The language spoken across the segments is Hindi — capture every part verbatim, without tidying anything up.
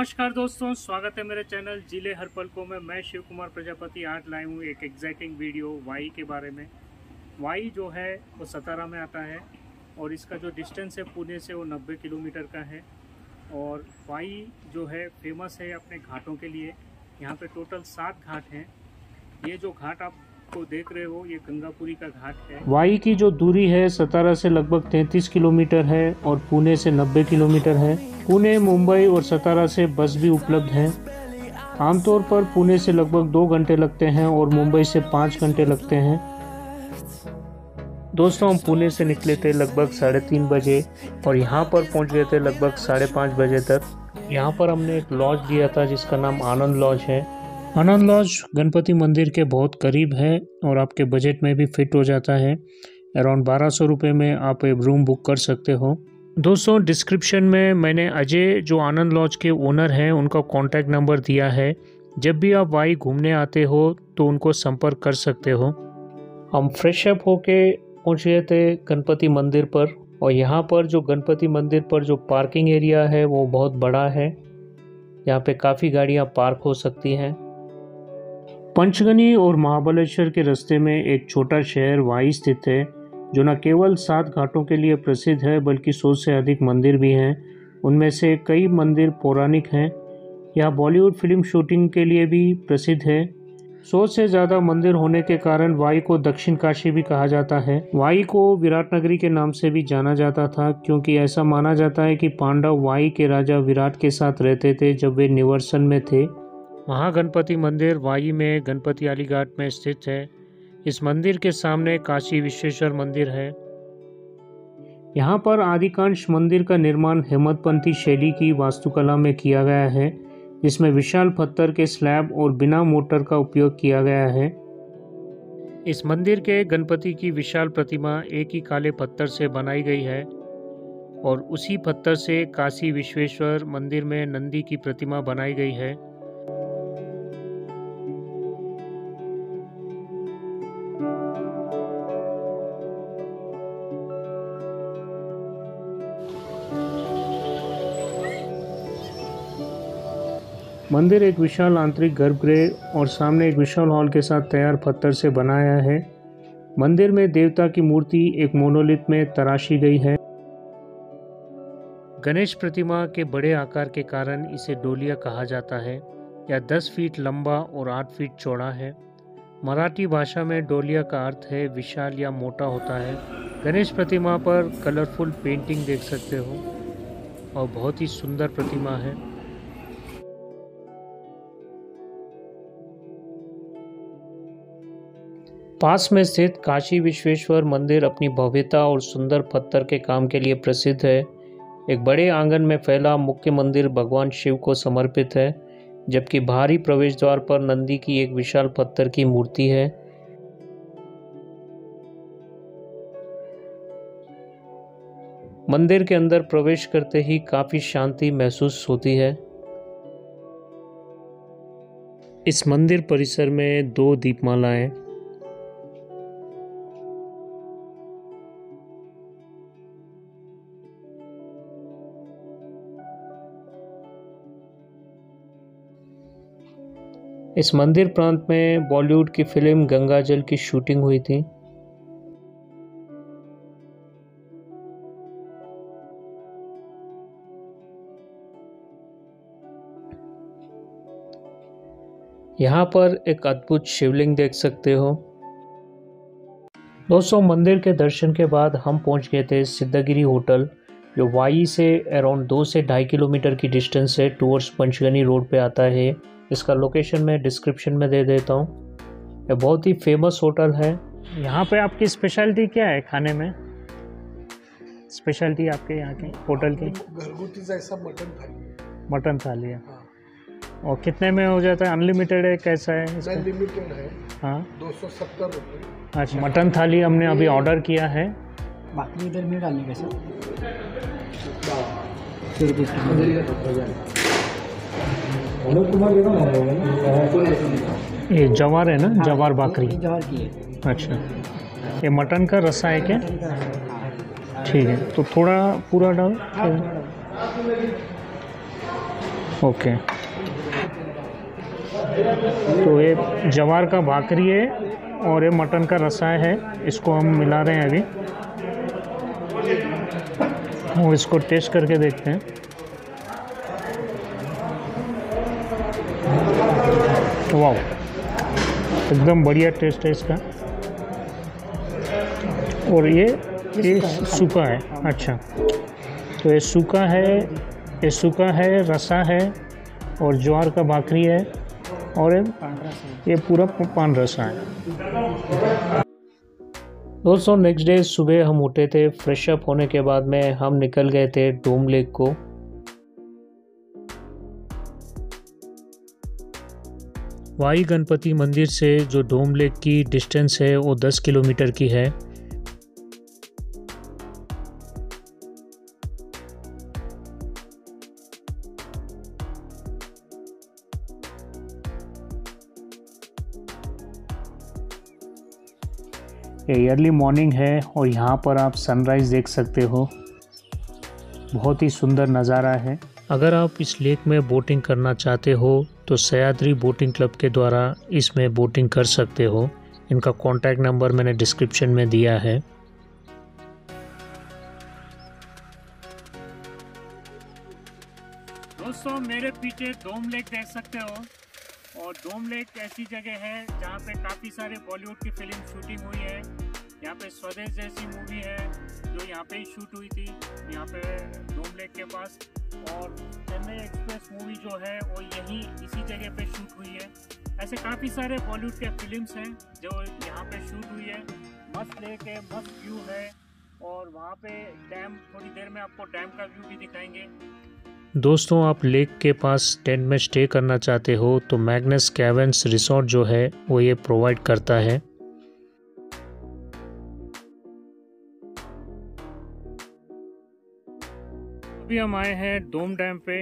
नमस्कार दोस्तों, स्वागत है मेरे चैनल जिले हर पलकों में। मैं शिव कुमार प्रजापति आज लाए हूँ एक एक्साइटिंग वीडियो वाई के बारे में। वाई जो है वो सतारा में आता है और इसका जो डिस्टेंस है पुणे से वो नब्बे किलोमीटर का है। और वाई जो है फेमस है अपने घाटों के लिए। यहाँ पे टोटल सात घाट हैं। ये जो घाट आप को देख रहे हो ये गंगापुरी का घाट है। वाई की जो दूरी है सतारा से लगभग तैंतीस किलोमीटर है और पुणे से नब्बे किलोमीटर है। पुणे, मुंबई और सतारा से बस भी उपलब्ध है। आमतौर पर पुणे से लगभग दो घंटे लगते हैं और मुंबई से पाँच घंटे लगते हैं। दोस्तों, हम पुणे से निकले थे लगभग साढ़े तीन बजे और यहाँ पर पहुँच गए थे लगभग साढ़े पाँच बजे तक। यहाँ पर हमने एक लॉज लिया था जिसका नाम आनंद लॉज है। आनंद लॉज गणपति मंदिर के बहुत करीब है और आपके बजट में भी फिट हो जाता है। अराउंड बारह सौ रुपये में आप एक रूम बुक कर सकते हो। दोस्तों, डिस्क्रिप्शन में मैंने अजय जो आनंद लॉज के ओनर हैं उनका कॉन्टैक्ट नंबर दिया है। जब भी आप वाई घूमने आते हो तो उनको संपर्क कर सकते हो। हम फ्रेश अप होके पहुँच गए थे गणपति मंदिर पर और यहाँ पर जो गणपति मंदिर पर जो पार्किंग एरिया है वो बहुत बड़ा है। यहाँ पर काफ़ी गाड़ियाँ पार्क हो सकती हैं। पंचगनी और महाबलेश्वर के रास्ते में एक छोटा शहर वाई स्थित है जो न केवल सात घाटों के लिए प्रसिद्ध है बल्कि सौ से अधिक मंदिर भी हैं। उनमें से कई मंदिर पौराणिक हैं। यह बॉलीवुड फिल्म शूटिंग के लिए भी प्रसिद्ध है। सौ से ज़्यादा मंदिर होने के कारण वाई को दक्षिण काशी भी कहा जाता है। वाई को विराट नगरी के नाम से भी जाना जाता था क्योंकि ऐसा माना जाता है कि पांडव वाई के राजा विराट के साथ रहते थे जब वे निवर्सन में थे। महागणपति मंदिर वाई में गणपति आली घाट में स्थित है। इस मंदिर के सामने काशी विश्वेश्वर मंदिर है। यहाँ पर आदिकांश मंदिर का निर्माण हेमतपंथी शैली की वास्तुकला में किया गया है जिसमें विशाल पत्थर के स्लैब और बिना मोटर का उपयोग किया गया है। इस मंदिर के गणपति की विशाल प्रतिमा एक ही काले पत्थर से बनाई गई है और उसी पत्थर से काशी विश्वेश्वर मंदिर में नंदी की प्रतिमा बनाई गई है। मंदिर एक विशाल आंतरिक गर्भगृह और सामने एक विशाल हॉल के साथ तैयार पत्थर से बनाया है। मंदिर में देवता की मूर्ति एक मोनोलिथ में तराशी गई है। गणेश प्रतिमा के बड़े आकार के कारण इसे डोलिया कहा जाता है। यह दस फीट लंबा और आठ फीट चौड़ा है। मराठी भाषा में डोलिया का अर्थ है विशाल या मोटा होता है। गणेश प्रतिमा पर कलरफुल पेंटिंग देख सकते हो और बहुत ही सुंदर प्रतिमा है। पास में स्थित काशी विश्वेश्वर मंदिर अपनी भव्यता और सुंदर पत्थर के काम के लिए प्रसिद्ध है। एक बड़े आंगन में फैला मुख्य मंदिर भगवान शिव को समर्पित है जबकि बाहरी प्रवेश द्वार पर नंदी की एक विशाल पत्थर की मूर्ति है। मंदिर के अंदर प्रवेश करते ही काफी शांति महसूस होती है। इस मंदिर परिसर में दो दीपमालाएं इस मंदिर प्रांत में बॉलीवुड की फिल्म गंगाजल की शूटिंग हुई थी। यहाँ पर एक अद्भुत शिवलिंग देख सकते हो। दोस्तों, मंदिर के दर्शन के बाद हम पहुँच गए थे सिद्धगिरी होटल जो वाई से अराउंड दो से ढाई किलोमीटर की डिस्टेंस है। टूवर्ड्स पंचगनी रोड पे आता है। इसका लोकेशन मैं डिस्क्रिप्शन में दे देता हूँ। यह बहुत ही फेमस होटल है। यहाँ पे आपकी स्पेशलिटी क्या है खाने में? स्पेशलिटी आपके यहाँ के होटल की घरगुती जैसा मटन थाली। मटन थाली है। और कितने में हो जाता है? अनलिमिटेड है, कैसा है? अनलिमिटेड है। हाँ, दो सौ सत्तर रुपये। अच्छा, मटन थाली हमने अभी ऑर्डर किया है। बाकी इधर में डालने कैसे? ये जवार है ना? जवार बाकरी। अच्छा, ये मटन का रसा है क्या? ठीक है, तो थोड़ा पूरा डाल। ओके, तो ये जवार का भाकरी है और ये मटन का रसाय है, इसको हम मिला रहे हैं अभी और इसको टेस्ट करके देखते हैं। वाह, एकदम बढ़िया टेस्ट है इसका। और ये ये सूखा है, अच्छा तो ये सूखा है, ये सूखा है, रसा है और ज्वार का भाकरी है और ये पूरा पान रसा है। दोस्तों नेक्स्ट डे सुबह हम उठे थे, फ्रेश अप होने के बाद में हम निकल गए थे डोम लेक को। वाई गणपति मंदिर से जो डोम लेक की डिस्टेंस है वो दस किलोमीटर की है। ये अर्ली मॉर्निंग है और यहाँ पर आप सनराइज़ देख सकते हो, बहुत ही सुंदर नज़ारा है। अगर आप इस लेक में बोटिंग करना चाहते हो तो सयादरी बोटिंग क्लब के द्वारा इसमें बोटिंग कर सकते हो। इनका कॉन्टैक्ट नंबर मैंने डिस्क्रिप्शन में दिया है। दोस्तों मेरे पीछे डोम लेक देख सकते हो और डोम लेक ऐसी जगह है जहाँ पे काफ़ी सारे बॉलीवुड की फिल्म शूटिंग हुई है। यहाँ पे स्वदेश जैसी मूवी है जो यहाँ पे ही शूट हुई थी, यहाँ पे डोम लेक के पास। और चेन्नई एक्सप्रेस मूवी जो है वो यहीं इसी जगह पे शूट हुई है। ऐसे काफ़ी सारे बॉलीवुड के फिल्म्स हैं जो यहाँ पे शूट हुई है। मस्त लेक है, मस्त व्यू है और वहाँ पे डैम, थोड़ी देर में आपको डैम का व्यू भी दिखाएंगे। दोस्तों आप लेक के पास टेंट में स्टे करना चाहते हो तो मैग्नस केवंस रिसोर्ट जो है वो ये प्रोवाइड करता है। अभी हम आए हैं धोम डैम पे।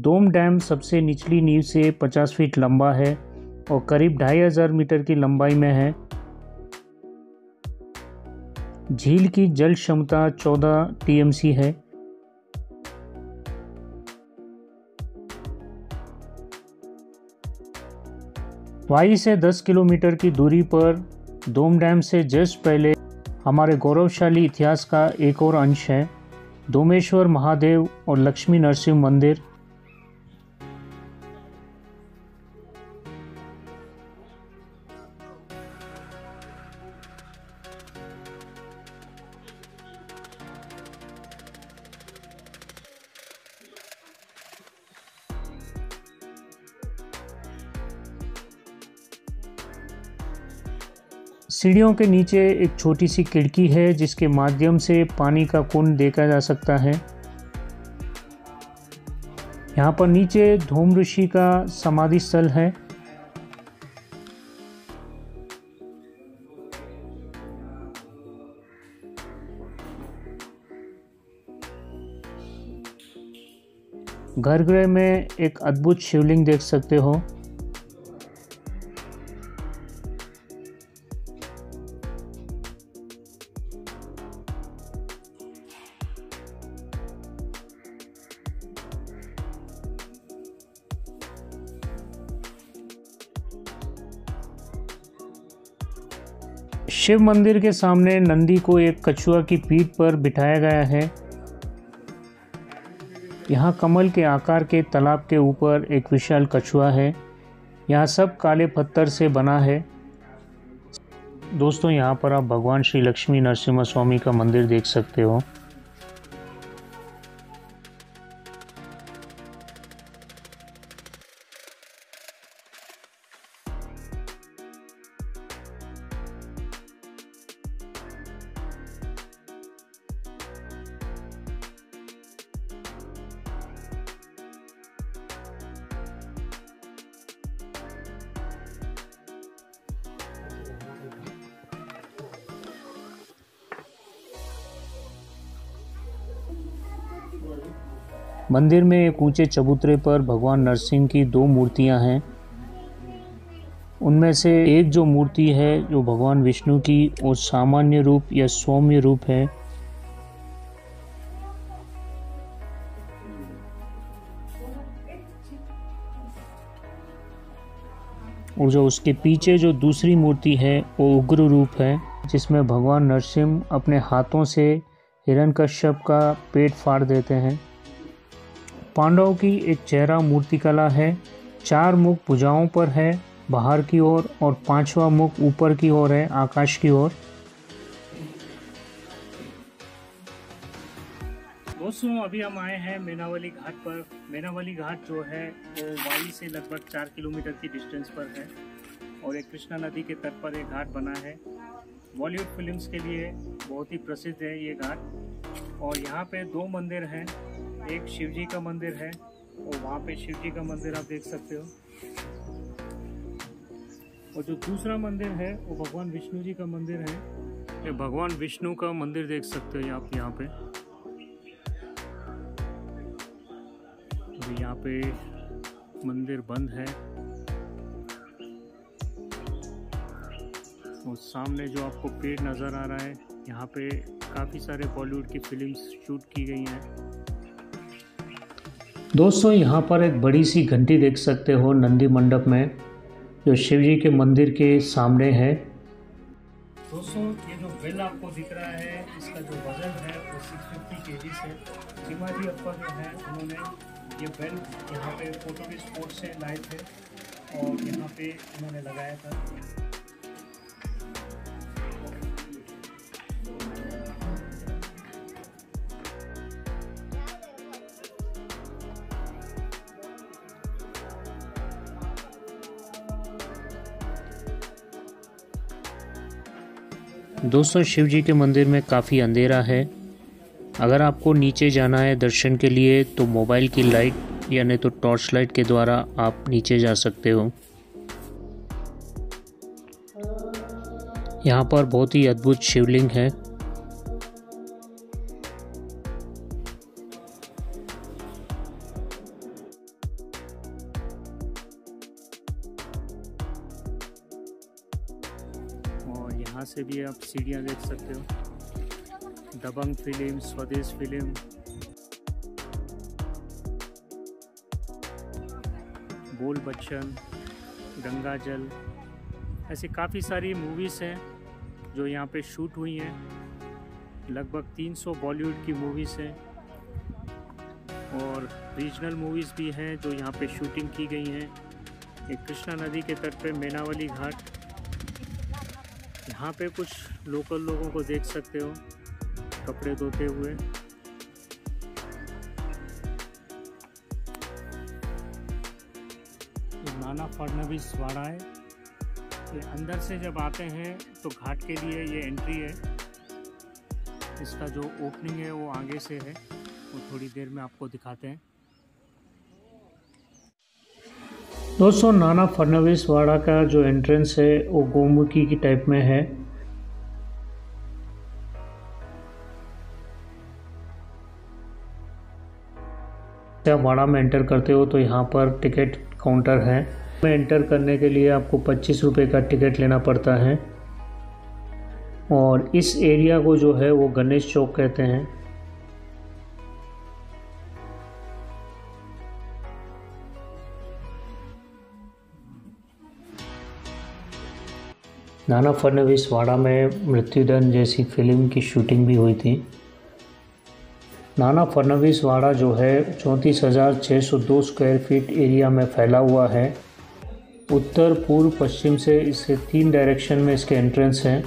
धोम डैम सबसे निचली नींव से पचास फीट लंबा है और करीब ढाई हजार मीटर की लंबाई में है। झील की जल क्षमता चौदह टी एम सी है। वाई से दस किलोमीटर की दूरी पर धोम डैम से जस्ट पहले हमारे गौरवशाली इतिहास का एक और अंश है, धोमेश्वर महादेव और लक्ष्मी नरसिंह मंदिर। सीढ़ियों के नीचे एक छोटी सी खिड़की है जिसके माध्यम से पानी का कुंड देखा जा सकता है। यहाँ पर नीचे धूम ऋषि का समाधि स्थल है। गर्भगृह में एक अद्भुत शिवलिंग देख सकते हो। शिव मंदिर के सामने नंदी को एक कछुआ की पीठ पर बिठाया गया है। यहाँ कमल के आकार के तालाब के ऊपर एक विशाल कछुआ है। यहाँ सब काले पत्थर से बना है। दोस्तों यहाँ पर आप भगवान श्री लक्ष्मी नरसिम्हा स्वामी का मंदिर देख सकते हो। मंदिर में एक ऊंचे चबूतरे पर भगवान नरसिंह की दो मूर्तियां हैं। उनमें से एक जो मूर्ति है जो भगवान विष्णु की, वो सामान्य रूप या सौम्य रूप है और जो उसके पीछे जो दूसरी मूर्ति है वो उग्र रूप है, जिसमें भगवान नरसिम्ह अपने हाथों से हिरण्यकश्यप का पेट फाड़ देते हैं। पांडवों की एक चेहरा मूर्तिकला है, चार मुख भुजाओं पर है बाहर की ओर और, और पांचवा मुख ऊपर की ओर है आकाश की ओर। दोस्तों अभी हम आए हैं मेनावली घाट पर। मेनावली घाट जो है वो वाई से लगभग चार किलोमीटर की डिस्टेंस पर है और एक कृष्णा नदी के तट पर एक घाट बना है। बॉलीवुड फिल्म्स के लिए बहुत ही प्रसिद्ध है ये घाट। और यहाँ पे दो मंदिर हैं, एक शिवजी का मंदिर है और वहाँ पे शिवजी का मंदिर आप देख सकते हो, और जो दूसरा मंदिर है वो भगवान विष्णु जी का मंदिर है। ये भगवान विष्णु का मंदिर देख सकते हो आप यहाँ पे। अभी यहाँ पे मंदिर बंद है और सामने जो आपको पेड़ नज़र आ रहा है यहाँ पे काफ़ी सारे बॉलीवुड की फिल्म्स शूट की गई हैं। दोस्तों यहाँ पर एक बड़ी सी घंटी देख सकते हो नंदी मंडप में, जो शिवजी के मंदिर के सामने है। दोस्तों ये जो बेल आपको दिख रहा है इसका जो वजन है वो छह सौ पचास केजी है। शिवाजी अप्पा जो है उन्होंने ये बेल यहाँ पे फोटो के स्पोर्ट से लाए थे और यहाँ पे उन्होंने लगाया था। दोस्तों शिव जी के मंदिर में काफ़ी अंधेरा है। अगर आपको नीचे जाना है दर्शन के लिए तो मोबाइल की लाइट या नहीं तो टॉर्च लाइट के द्वारा आप नीचे जा सकते हो। यहाँ पर बहुत ही अद्भुत शिवलिंग है। यहाँ से भी आप सीढ़ियाँ देख सकते हो। दबंग फिल्म, स्वदेश फिल्म, बोल बच्चन, गंगा जल, ऐसी काफ़ी सारी मूवीज़ हैं जो यहाँ पे शूट हुई हैं। लगभग तीन सौ बॉलीवुड की मूवीज़ हैं और रीजनल मूवीज़ भी हैं जो यहाँ पे शूटिंग की गई हैं। एक कृष्णा नदी के तट पे मेनावली घाट, यहाँ पे कुछ लोकल लोगों को देख सकते हो कपड़े धोते हुए। ये नाना फडणवीस वाड़ा है। ये अंदर से जब आते हैं तो घाट के लिए ये एंट्री है। इसका जो ओपनिंग है वो आगे से है, वो थोड़ी देर में आपको दिखाते हैं। दोस्तों नाना फडणवीस वाड़ा का जो एंट्रेंस है वो गोमुखी की टाइप में है। जब वाड़ा में एंटर करते हो तो यहाँ पर टिकट काउंटर है। में एंटर करने के लिए आपको पच्चीस रुपये का टिकट लेना पड़ता है। और इस एरिया को जो है वो गणेश चौक कहते हैं। नाना फडणवीस वाड़ा में मृत्युदंड जैसी फिल्म की शूटिंग भी हुई थी। नाना फडणवीस वाड़ा जो है चौंतीस हज़ार छः सौ दो स्क्वायर फीट एरिया में फैला हुआ है। उत्तर पूर्व पश्चिम से इसके तीन डायरेक्शन में इसके एंट्रेंस हैं।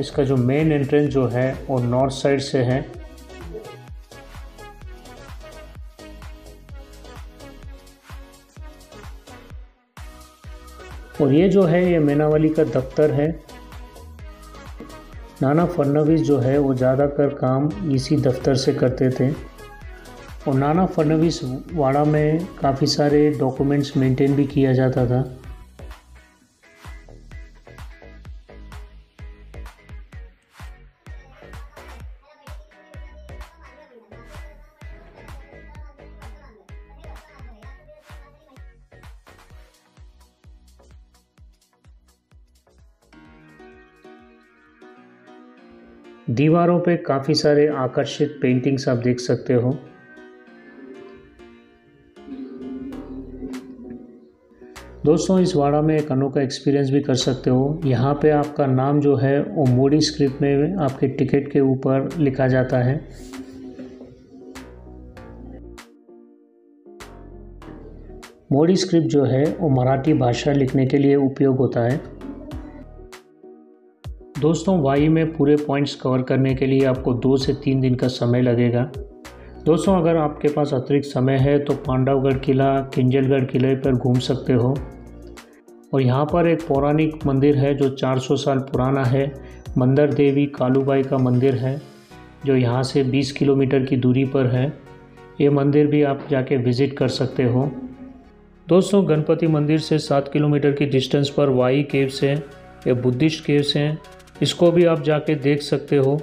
इसका जो मेन एंट्रेंस जो है वो नॉर्थ साइड से है। और ये जो है ये मेनावली का दफ्तर है। नाना फडणवीस जो है वो ज़्यादातर काम इसी दफ्तर से करते थे। और नाना फडणवीस वाड़ा में काफ़ी सारे डॉक्यूमेंट्स मेंटेन भी किया जाता था। दीवारों पे काफ़ी सारे आकर्षित पेंटिंग्स आप देख सकते हो। दोस्तों इस वाड़ा में एक अनोखा एक्सपीरियंस भी कर सकते हो। यहाँ पे आपका नाम जो है वो मोडी स्क्रिप्ट में आपके टिकट के ऊपर लिखा जाता है। मोडी स्क्रिप्ट जो है वो मराठी भाषा लिखने के लिए उपयोग होता है। दोस्तों वाई में पूरे पॉइंट्स कवर करने के लिए आपको दो से तीन दिन का समय लगेगा। दोस्तों अगर आपके पास अतिरिक्त समय है तो पांडवगढ़ किला, किंजलगढ़ किले पर घूम सकते हो। और यहाँ पर एक पौराणिक मंदिर है जो चार सौ साल पुराना है, मंदरदेवी कालूबाई का मंदिर है जो यहाँ से बीस किलोमीटर की दूरी पर है। ये मंदिर भी आप जाके विज़िट कर सकते हो। दोस्तों गणपति मंदिर से सात किलोमीटर की डिस्टेंस पर वाई केव्स है, ये बुद्धिस्ट केव्स हैं, इसको भी आप जाके देख सकते हो।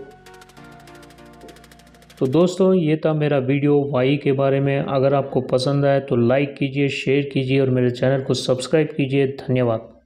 तो दोस्तों ये था मेरा वीडियो वाई के बारे में। अगर आपको पसंद आए तो लाइक कीजिए, शेयर कीजिए और मेरे चैनल को सब्सक्राइब कीजिए। धन्यवाद।